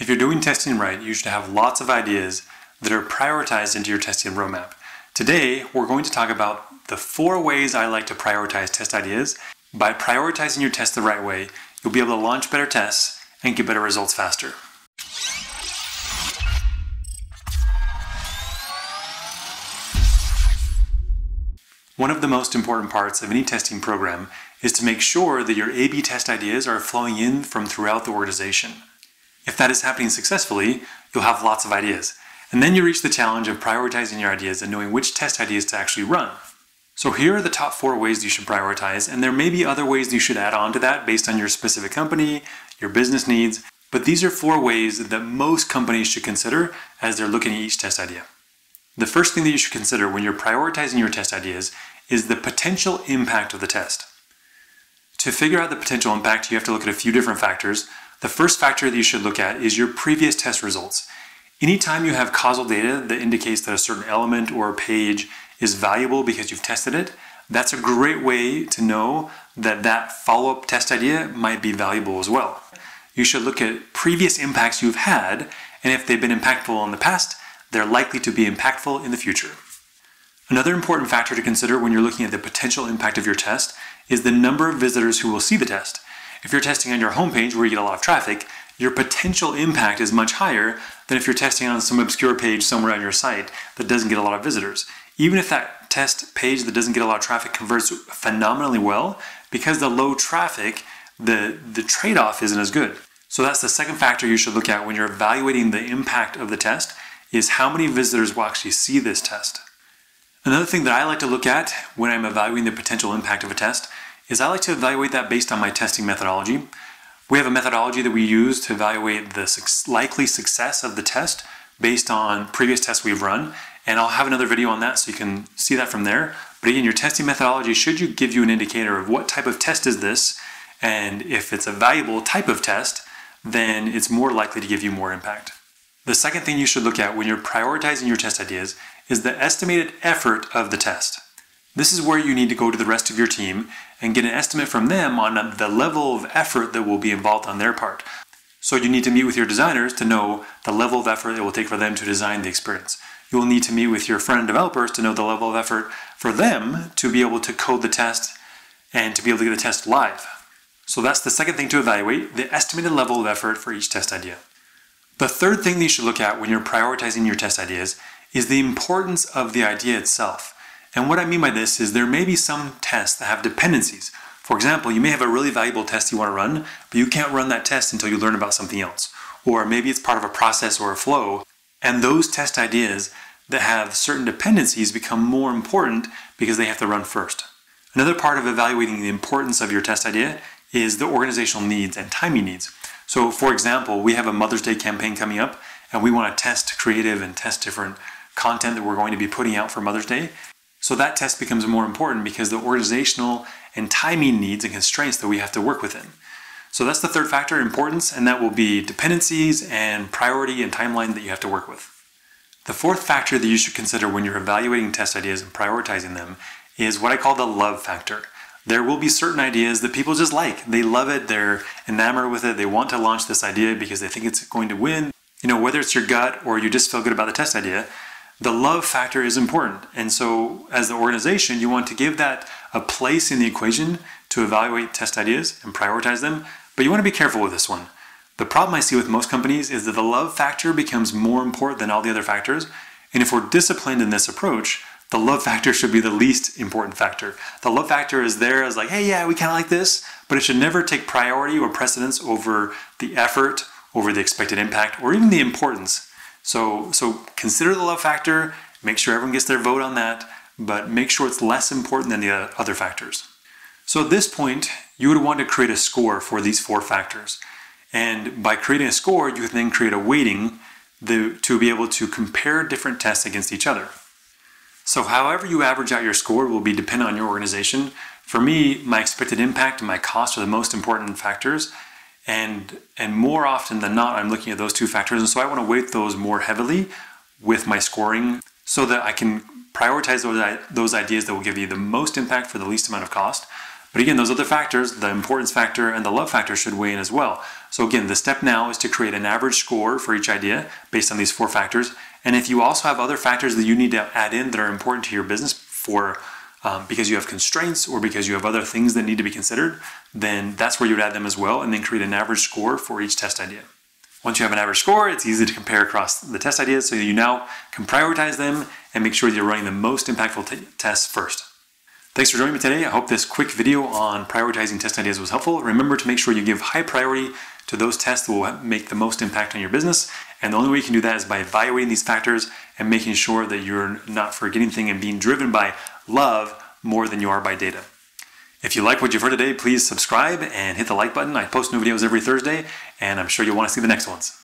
If you're doing testing right, you should have lots of ideas that are prioritized into your testing roadmap. Today, we're going to talk about the 4 ways I like to prioritize test ideas. By prioritizing your tests the right way, you'll be able to launch better tests and get better results faster. One of the most important parts of any testing program is to make sure that your A/B test ideas are flowing in from throughout the organization. If that is happening successfully, you'll have lots of ideas. And then you reach the challenge of prioritizing your ideas and knowing which test ideas to actually run. So here are the top 4 ways you should prioritize, and there may be other ways you should add on to that based on your specific company, your business needs, but these are 4 ways that most companies should consider as they're looking at each test idea. The first thing that you should consider when you're prioritizing your test ideas is the potential impact of the test. To figure out the potential impact, you have to look at a few different factors. The first factor that you should look at is your previous test results. Anytime you have causal data that indicates that a certain element or a page is valuable because you've tested it, that's a great way to know that that follow-up test idea might be valuable as well. You should look at previous impacts you've had, and if they've been impactful in the past, they're likely to be impactful in the future. Another important factor to consider when you're looking at the potential impact of your test is the number of visitors who will see the test. If you're testing on your homepage where you get a lot of traffic, your potential impact is much higher than if you're testing on some obscure page somewhere on your site that doesn't get a lot of visitors. Even if that test page that doesn't get a lot of traffic converts phenomenally well, because the low traffic, the trade-off isn't as good. So that's the second factor you should look at when you're evaluating the impact of the test, is how many visitors will actually see this test. Another thing that I like to look at when I'm evaluating the potential impact of a test is I like to evaluate that based on my testing methodology. We have a methodology that we use to evaluate the likely success of the test based on previous tests we've run, and I'll have another video on that so you can see that from there. But again, your testing methodology should give you an indicator of what type of test is this, and if it's a valuable type of test, then it's more likely to give you more impact. The second thing you should look at when you're prioritizing your test ideas is the estimated effort of the test. This is where you need to go to the rest of your team and get an estimate from them on the level of effort that will be involved on their part. So you need to meet with your designers to know the level of effort it will take for them to design the experience. You will need to meet with your front-end developers to know the level of effort for them to be able to code the test and to be able to get the test live. So that's the second thing to evaluate, the estimated level of effort for each test idea. The third thing that you should look at when you're prioritizing your test ideas is the importance of the idea itself. And what I mean by this is there may be some tests that have dependencies. For example, you may have a really valuable test you want to run, but you can't run that test until you learn about something else. Or maybe it's part of a process or a flow, and those test ideas that have certain dependencies become more important because they have to run first. Another part of evaluating the importance of your test idea is the organizational needs and timing needs. So for example, we have a Mother's Day campaign coming up, and we want to test creative and test different content that we're going to be putting out for Mother's Day. So that test becomes more important because the organizational and timing needs and constraints that we have to work within. So that's the third factor, importance, and that will be dependencies and priority and timeline that you have to work with. The fourth factor that you should consider when you're evaluating test ideas and prioritizing them is what I call the love factor. There will be certain ideas that people just like. They love it, they're enamored with it, they want to launch this idea because they think it's going to win. You know, whether it's your gut or you just feel good about the test idea, the love factor is important. And so as the organization, you want to give that a place in the equation to evaluate test ideas and prioritize them, but you want to be careful with this one. The problem I see with most companies is that the love factor becomes more important than all the other factors. And if we're disciplined in this approach, the love factor should be the least important factor. The love factor is there as like, hey, yeah, we kind of like this, but it should never take priority or precedence over the effort, over the expected impact, or even the importance. So consider the love factor, make sure everyone gets their vote on that, but make sure it's less important than the other factors. So at this point, you would want to create a score for these 4 factors. And by creating a score, you can then create a weighting to be able to compare different tests against each other. So however you average out your score will be dependent on your organization. For me, my expected impact and my cost are the most important factors. And more often than not, I'm looking at those 2 factors, and so I want to weight those more heavily with my scoring so that I can prioritize those ideas that will give you the most impact for the least amount of cost. But again, those other factors, the importance factor and the love factor, should weigh in as well. So again, the step now is to create an average score for each idea based on these four factors. And if you also have other factors that you need to add in that are important to your business for because you have constraints or because you have other things that need to be considered, then that's where you would add them as well, and then create an average score for each test idea. Once you have an average score, it's easy to compare across the test ideas, so you now can prioritize them and make sure that you're running the most impactful tests first. Thanks for joining me today. I hope this quick video on prioritizing test ideas was helpful. Remember to make sure you give high priority to those tests that will make the most impact on your business. And the only way you can do that is by evaluating these factors and making sure that you're not forgetting things and being driven by love more than you are by data. If you like what you've heard today, please subscribe and hit the like button. I post new videos every Thursday, and I'm sure you'll want to see the next ones.